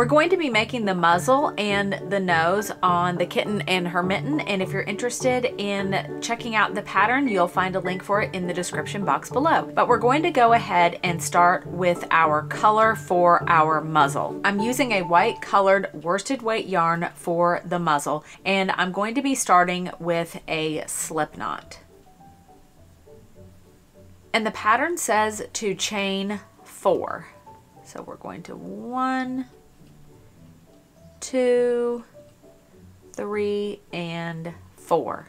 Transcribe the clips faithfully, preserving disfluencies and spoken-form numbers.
We're going to be making the muzzle and the nose on the kitten and her mitten, and if you're interested in checking out the pattern, you'll find a link for it in the description box below. But we're going to go ahead and start with our color for our muzzle. I'm using a white colored worsted weight yarn for the muzzle, and I'm going to be starting with a slip knot. And the pattern says to chain four. So we're going to one, two, three, and four.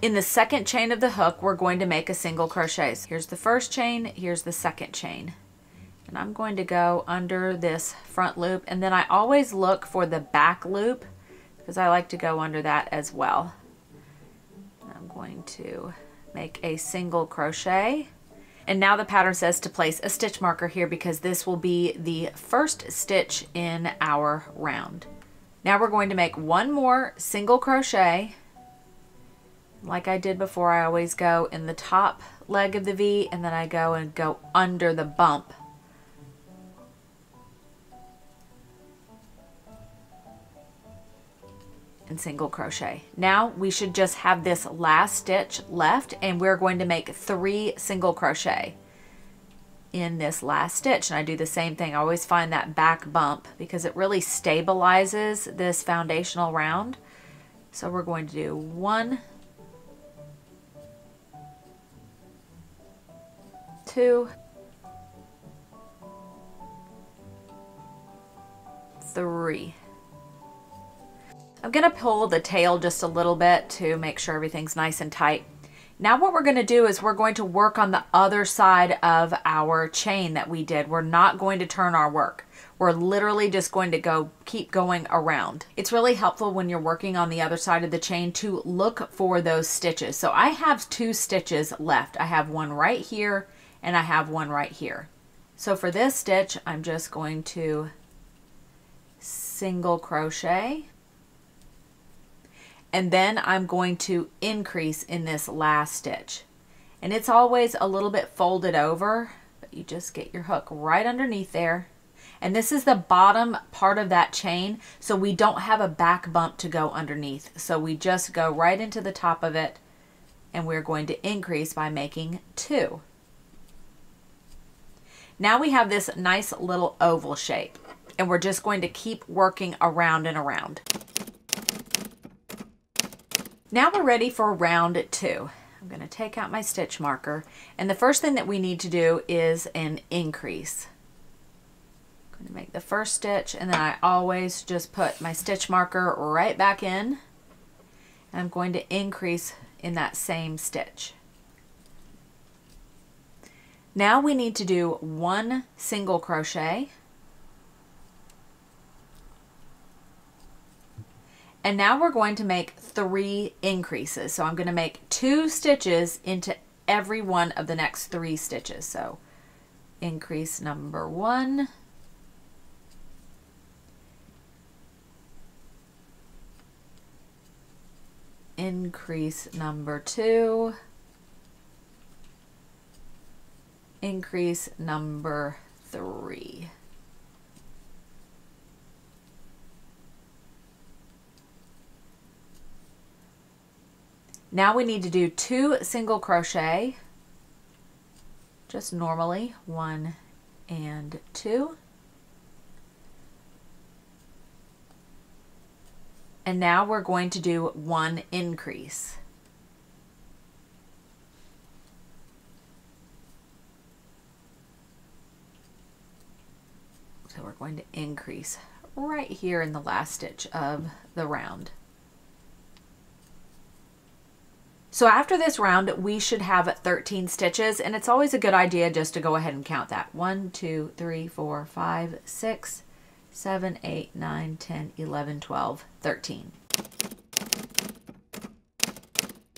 In the second chain of the hook, we're going to make a single crochet. Here's the first chain, here's the second chain. And I'm going to go under this front loop, and then I always look for the back loop because I like to go under that as well. I'm going to make a single crochet. And now the pattern says to place a stitch marker here because this will be the first stitch in our round. Now we're going to make one more single crochet. Like I did before, I always go in the top leg of the V and then I go and go under the bump. And single crochet. Now we should just have this last stitch left, and we're going to make three single crochet in this last stitch. And I do the same thing. I always find that back bump because it really stabilizes this foundational round. So we're going to do one, two, three. I'm gonna pull the tail just a little bit to make sure everything's nice and tight. Now what we're gonna do is we're going to work on the other side of our chain that we did. We're not going to turn our work. We're literally just going to go keep going around. It's really helpful when you're working on the other side of the chain to look for those stitches. So I have two stitches left. I have one right here and I have one right here. So for this stitch, I'm just going to single crochet. And then I'm going to increase in this last stitch. And it's always a little bit folded over, but you just get your hook right underneath there. And this is the bottom part of that chain, so we don't have a back bump to go underneath. So we just go right into the top of it, and we're going to increase by making two. Now we have this nice little oval shape, and we're just going to keep working around and around. Now we're ready for round two. I'm going to take out my stitch marker, and the first thing that we need to do is an increase. I'm going to make the first stitch, and then I always just put my stitch marker right back in, and I'm going to increase in that same stitch. Now we need to do one single crochet. And now we're going to make three increases. So I'm going to make two stitches into every one of the next three stitches. So increase number one, increase number two, increase number three. Now we need to do two single crochet, just normally, one and two. And now we're going to do one increase. So we're going to increase right here in the last stitch of the round. So after this round, we should have thirteen stitches, and it's always a good idea just to go ahead and count that. one, two, three, four, five, six, seven, eight, nine, ten, eleven, twelve, thirteen.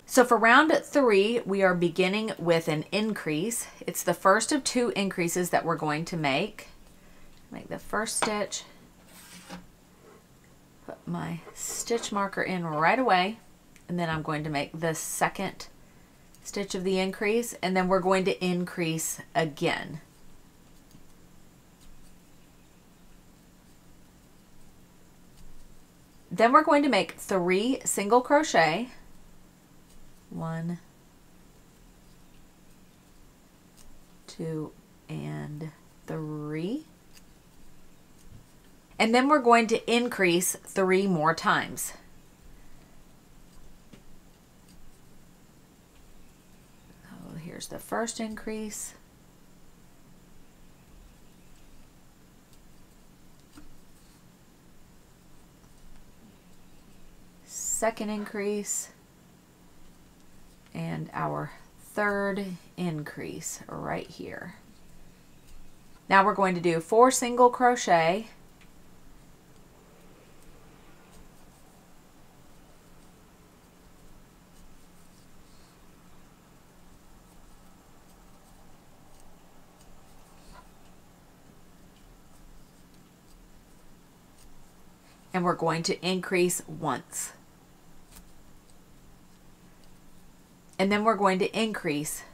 So for round three, we are beginning with an increase. It's the first of two increases that we're going to make. Make the first stitch, put my stitch marker in right away. And then I'm going to make the second stitch of the increase, and then we're going to increase again. Then we're going to make three single crochet, one, two, and three. And then we're going to increase three more times. So here's the first increase. Second increase, and our third increase right here. Now we're going to do four single crochet, and we're going to increase once. And then we're going to increase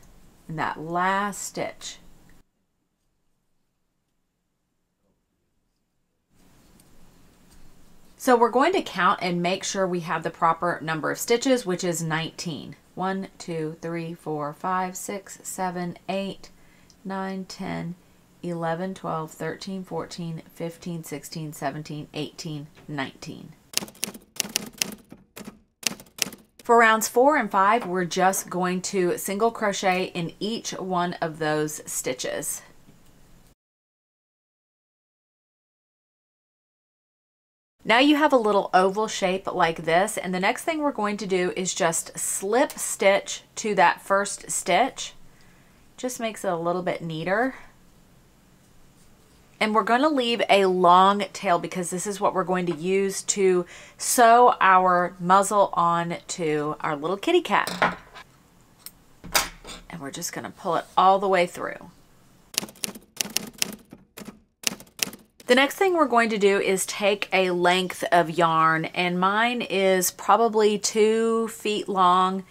in that last stitch. So we're going to count and make sure we have the proper number of stitches, which is nineteen. one, two, three, four, five, six, seven, eight, nine, ten, eleven, twelve, thirteen, fourteen, fifteen, sixteen, seventeen, eighteen, nineteen. For rounds four and five, we're just going to single crochet in each one of those stitches. Now you have a little oval shape like this, and the next thing we're going to do is just slip stitch to that first stitch. Just makes it a little bit neater. And we're going to leave a long tail because this is what we're going to use to sew our muzzle on to our little kitty cat. And we're just going to pull it all the way through. The next thing we're going to do is take a length of yarn, and mine is probably two feet long.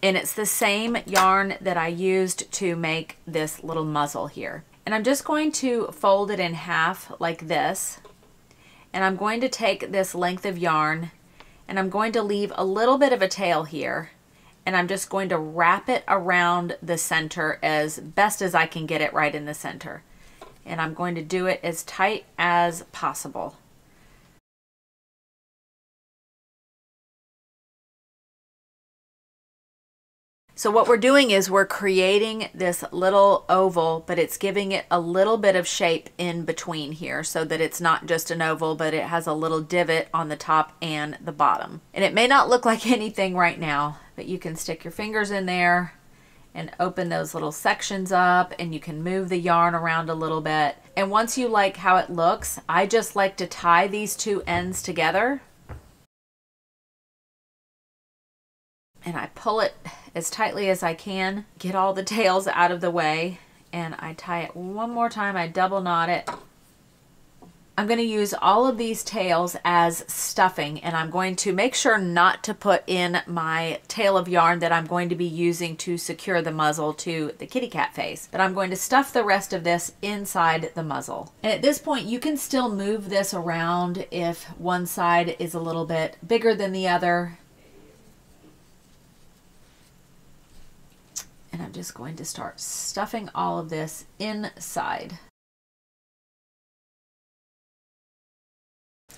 And it's the same yarn that I used to make this little muzzle here. And I'm just going to fold it in half like this, and I'm going to take this length of yarn and I'm going to leave a little bit of a tail here, and I'm just going to wrap it around the center as best as I can get it right in the center. And I'm going to do it as tight as possible. So what we're doing is we're creating this little oval, but it's giving it a little bit of shape in between here so that it's not just an oval, but it has a little divot on the top and the bottom. And it may not look like anything right now, but you can stick your fingers in there and open those little sections up, and you can move the yarn around a little bit. And once you like how it looks, I just like to tie these two ends together. And I pull it as tightly as I can, get all the tails out of the way, and I tie it one more time. I double knot it. I'm going to use all of these tails as stuffing, and I'm going to make sure not to put in my tail of yarn that I'm going to be using to secure the muzzle to the kitty cat face, but I'm going to stuff the rest of this inside the muzzle. And at this point, you can still move this around if one side is a little bit bigger than the other. And I'm just going to start stuffing all of this inside.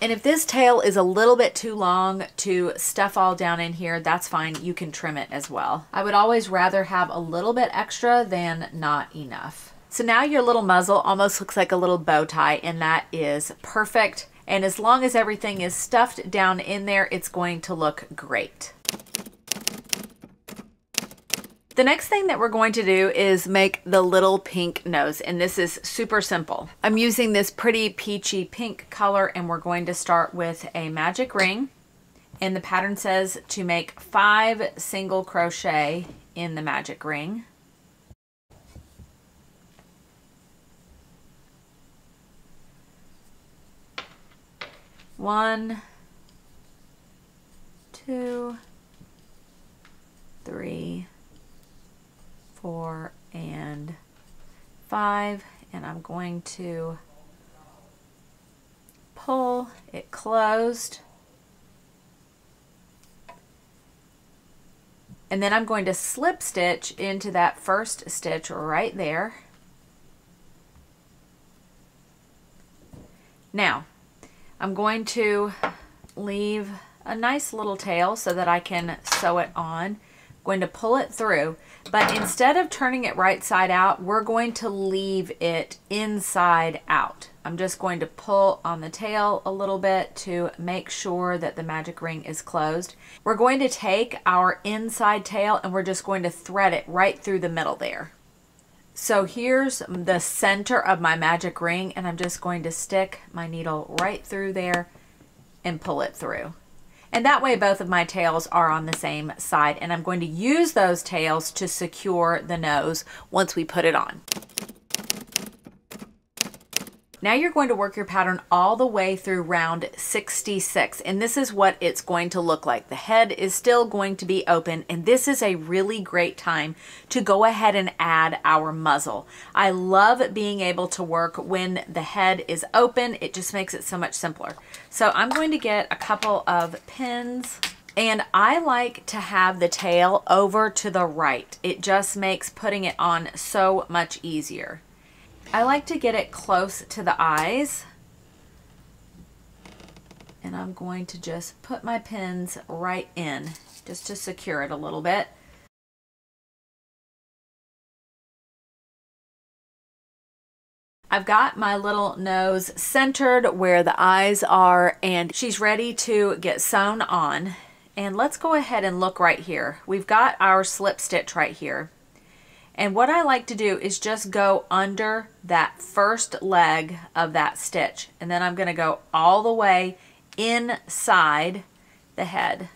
And if this tail is a little bit too long to stuff all down in here, that's fine. You can trim it as well. I would always rather have a little bit extra than not enough. So now your little muzzle almost looks like a little bow tie, and that is perfect. And as long as everything is stuffed down in there, it's going to look great. The next thing that we're going to do is make the little pink nose, and this is super simple. I'm using this pretty peachy pink color, and we're going to start with a magic ring, and the pattern says to make five single crochet in the magic ring. One, two, three, four, and five, and I'm going to pull, it closed. And then I'm going to slip stitch into that first stitch right there. Now, I'm going to leave a nice little tail so that I can sew it on. I'm going to pull it through, but instead of turning it right side out, we're going to leave it inside out. I'm just going to pull on the tail a little bit to make sure that the magic ring is closed. We're going to take our inside tail and we're just going to thread it right through the middle there. So here's the center of my magic ring, and I'm just going to stick my needle right through there and pull it through. And that way both of my tails are on the same side, and I'm going to use those tails to secure the nose once we put it on. Now you're going to work your pattern all the way through round sixty-six, and this is what it's going to look like. The head is still going to be open, and this is a really great time to go ahead and add our muzzle. I love being able to work when the head is open. It just makes it so much simpler. So I'm going to get a couple of pins, and I like to have the tail over to the right. It just makes putting it on so much easier. I like to get it close to the eyes, and I'm going to just put my pins right in just to secure it a little bit. I've got my little nose centered where the eyes are, and she's ready to get sewn on. And let's go ahead and look right here. We've got our slip stitch right here. And what I like to do is just go under that first leg of that stitch. And then I'm going to go all the way inside the head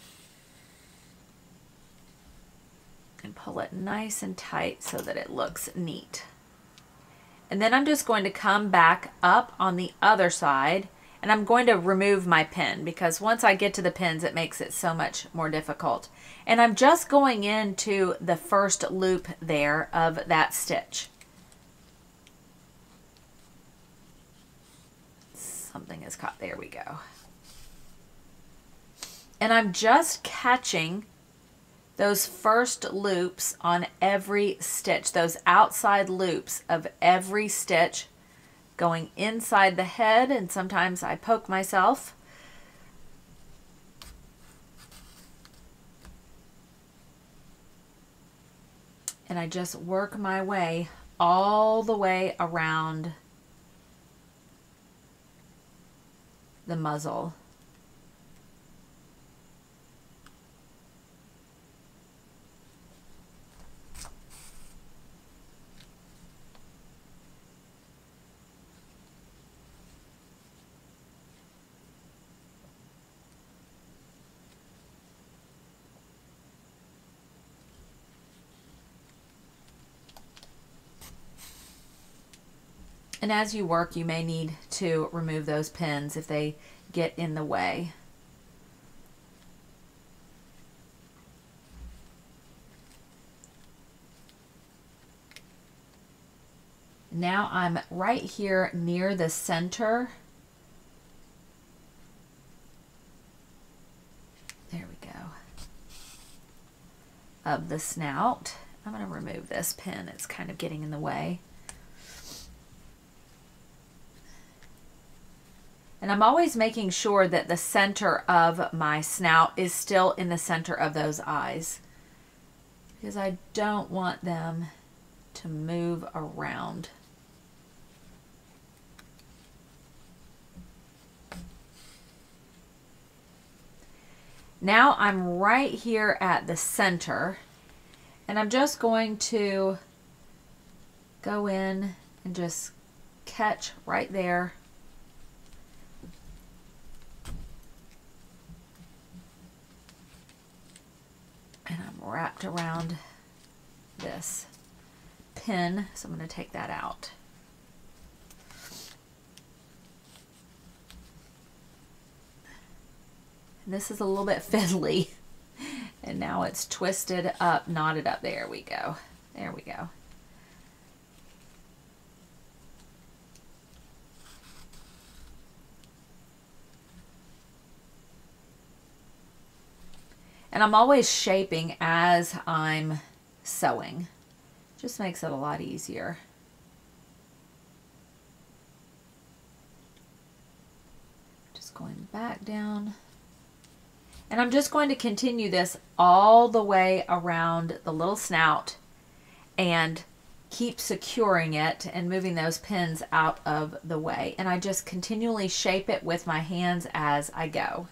and pull it nice and tight so that it looks neat. And then I'm just going to come back up on the other side, and I'm going to remove my pin because once I get to the pins, it makes it so much more difficult. And I'm just going into the first loop there of that stitch. Something is caught. There we go. And I'm just catching those first loops on every stitch, those outside loops of every stitch, going inside the head, and sometimes I poke myself. And I just work my way all the way around the muzzle. And as you work, you may need to remove those pins if they get in the way. Now I'm right here near the center. There we go. Of the snout. I'm going to remove this pin. It's kind of getting in the way. And I'm always making sure that the center of my snout is still in the center of those eyes, because I don't want them to move around. Now I'm right here at the center, and I'm just going to go in and just catch right there. And I'm wrapped around this pin, so I'm going to take that out. And this is a little bit fiddly, and now it's twisted up, knotted up. There we go. There we go. And I'm always shaping as I'm sewing. Just makes it a lot easier. Just going back down. And I'm just going to continue this all the way around the little snout and keep securing it and moving those pins out of the way. And I just continually shape it with my hands as I go.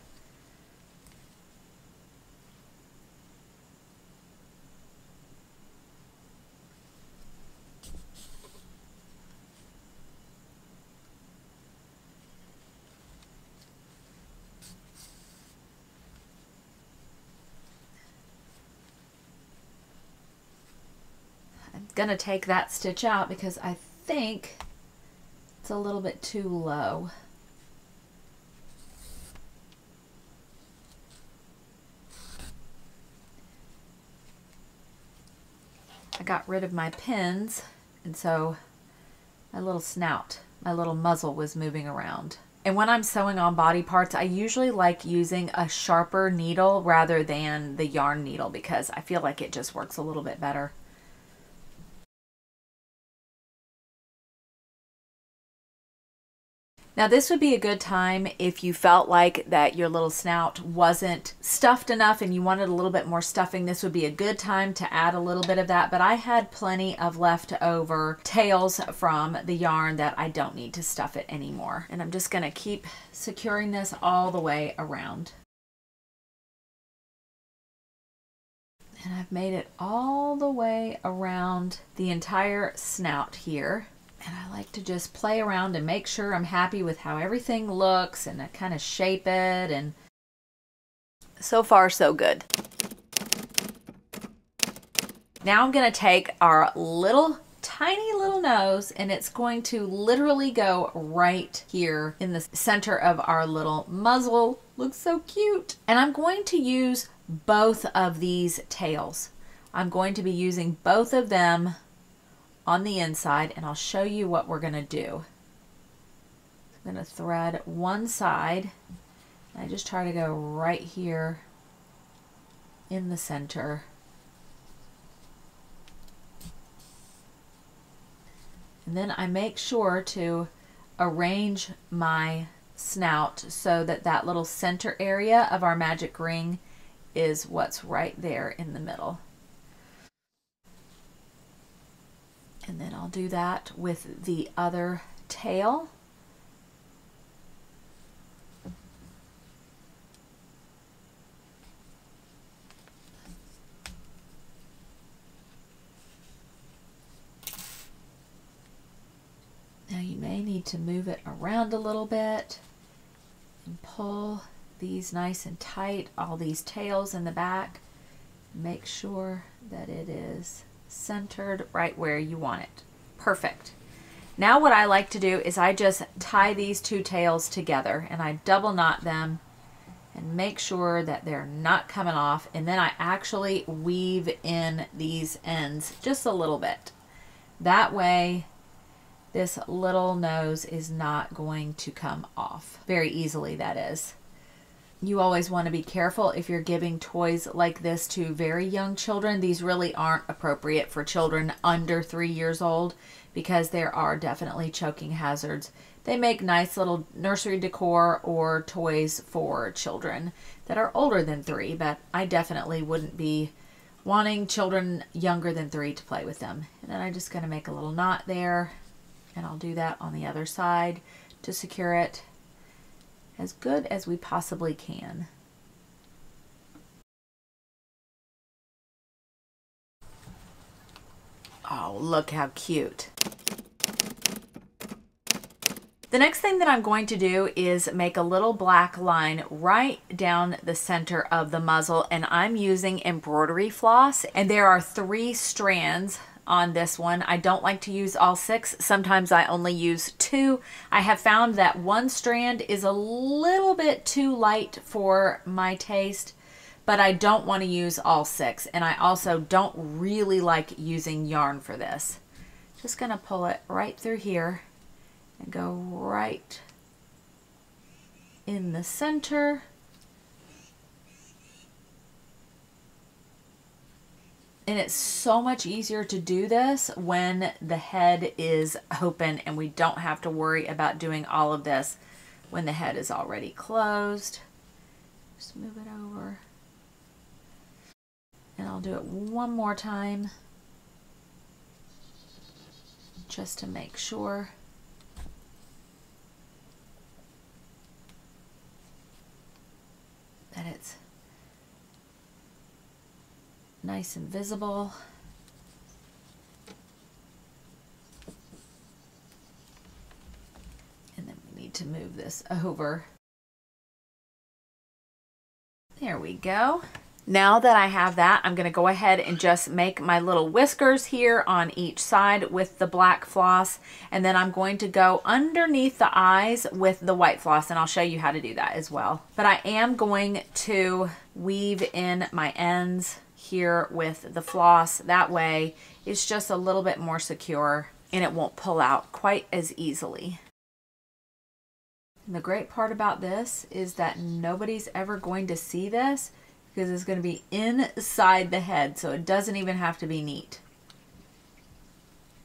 Gonna take that stitch out because I think it's a little bit too low. I got rid of my pins, and so my little snout, my little muzzle was moving around. And when I'm sewing on body parts, I usually like using a sharper needle rather than the yarn needle because I feel like it just works a little bit better. Now this would be a good time if you felt like that your little snout wasn't stuffed enough and you wanted a little bit more stuffing. This would be a good time to add a little bit of that, but I had plenty of leftover tails from the yarn that I don't need to stuff it anymore. And I'm just going to keep securing this all the way around. And I've made it all the way around the entire snout here. And I like to just play around and make sure I'm happy with how everything looks, and I kind of shape it, and so far so good. Now I'm going to take our little tiny little nose, and it's going to literally go right here in the center of our little muzzle. Looks so cute. And I'm going to use both of these tails. I'm going to be using both of them on the inside, and I'll show you what we're going to do. I'm going to thread one side, and I just try to go right here in the center. And then I make sure to arrange my snout so that that little center area of our magic ring is what's right there in the middle. And then I'll do that with the other tail. Now you may need to move it around a little bit and pull these nice and tight, all these tails in the back. Make sure that it is centered right where you want it. Perfect. Now what I like to do is I just tie these two tails together, and I double knot them and make sure that they're not coming off, and then I actually weave in these ends just a little bit. That way this little nose is not going to come off very easily, that is. You always want to be careful if you're giving toys like this to very young children. These really aren't appropriate for children under three years old because there are definitely choking hazards. They make nice little nursery decor or toys for children that are older than three, but I definitely wouldn't be wanting children younger than three to play with them. And then I'm just going to make a little knot there, and I'll do that on the other side to secure it as good as we possibly can. Oh, look how cute. The next thing that I'm going to do is make a little black line right down the center of the muzzle, and I'm using embroidery floss, and there are three strands on this one. I don't like to use all six. Sometimes I only use two. I have found that one strand is a little bit too light for my taste, but I don't want to use all six, and I also don't really like using yarn for this. Just gonna pull it right through here and go right in the center And it's so much easier to do this when the head is open and we don't have to worry about doing all of this when the head is already closed. Just move it over. And I'll do it one more time just to make sure. That it's nice and visible. And then we need to move this over. There we go. Now that I have that, I'm going to go ahead and just make my little whiskers here on each side with the black floss, and then I'm going to go underneath the eyes with the white floss, and I'll show you how to do that as well. But I am going to weave in my ends here with the floss. That way it's just a little bit more secure and it won't pull out quite as easily. And the great part about this is that nobody's ever going to see this, because it's going to be inside the head, so it doesn't even have to be neat.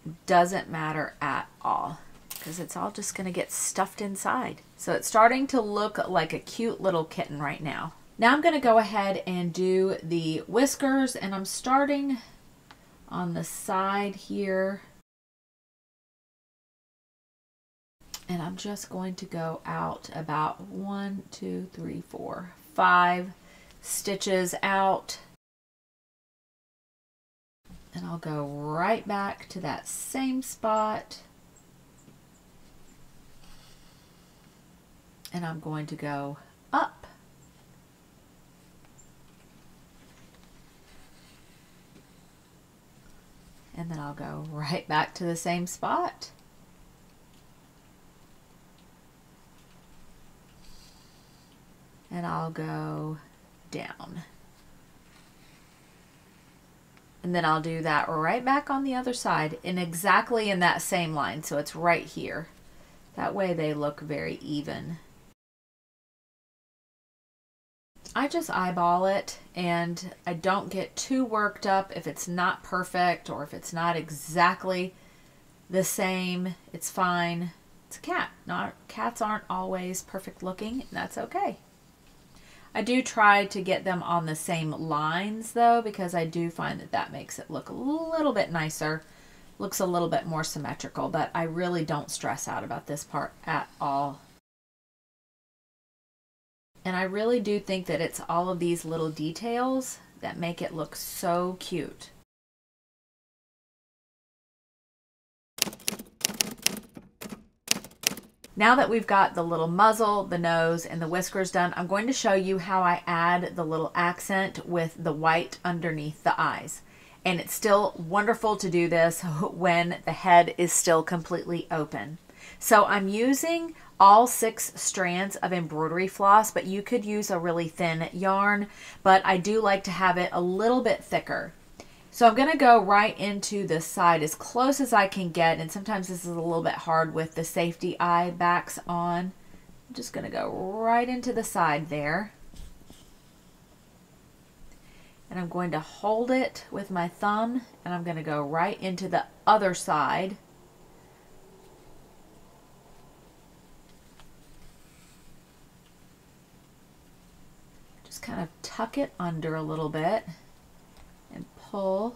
It doesn't matter at all, because it's all just going to get stuffed inside. So it's starting to look like a cute little kitten right now. Now I'm going to go ahead and do the whiskers, and I'm starting on the side here. And I'm just going to go out about one, two, three, four, five stitches out, and I'll go right back to that same spot, and I'm going to go up and then I'll go right back to the same spot. And I'll go down. And then I'll do that right back on the other side and exactly in that same line. So it's right here. That way they look very even. I just eyeball it, and I don't get too worked up if it's not perfect or if it's not exactly the same. It's fine. It's a cat. Not, cats aren't always perfect looking, and that's okay. I do try to get them on the same lines though, because I do find that that makes it look a little bit nicer, looks a little bit more symmetrical, but I really don't stress out about this part at all. And I really do think that it's all of these little details that make it look so cute. Now that we've got the little muzzle, the nose, and the whiskers done, I'm going to show you how I add the little accent with the white underneath the eyes. And it's still wonderful to do this when the head is still completely open. So I'm using all six strands of embroidery floss, but you could use a really thin yarn, but I do like to have it a little bit thicker. So I'm going to go right into the side as close as I can get, and sometimes this is a little bit hard with the safety eye backs on. I'm just going to go right into the side there. And I'm going to hold it with my thumb, and I'm going to go right into the other side. Just kind of tuck it under a little bit. Pull,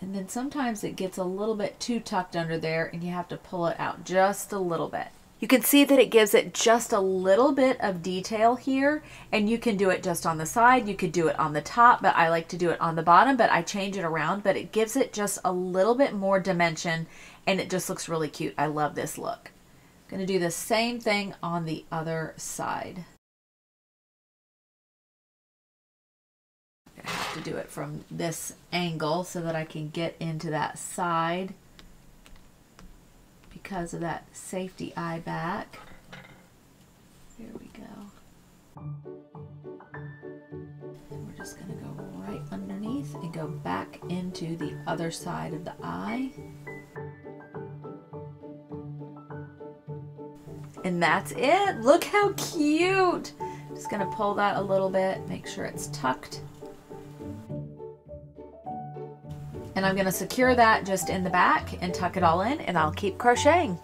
and then sometimes it gets a little bit too tucked under there and you have to pull it out just a little bit. You can see that it gives it just a little bit of detail here, and you can do it just on the side, you could do it on the top, but I like to do it on the bottom, but I change it around, but it gives it just a little bit more dimension and it just looks really cute. I love this look. I'm going to do the same thing on the other side. To do it from this angle so that I can get into that side because of that safety eye back. Here we go. And we're just going to go right underneath and go back into the other side of the eye. And that's it. Look how cute. Just going to pull that a little bit, make sure it's tucked. And I'm going to secure that just in the back and tuck it all in, and I'll keep crocheting.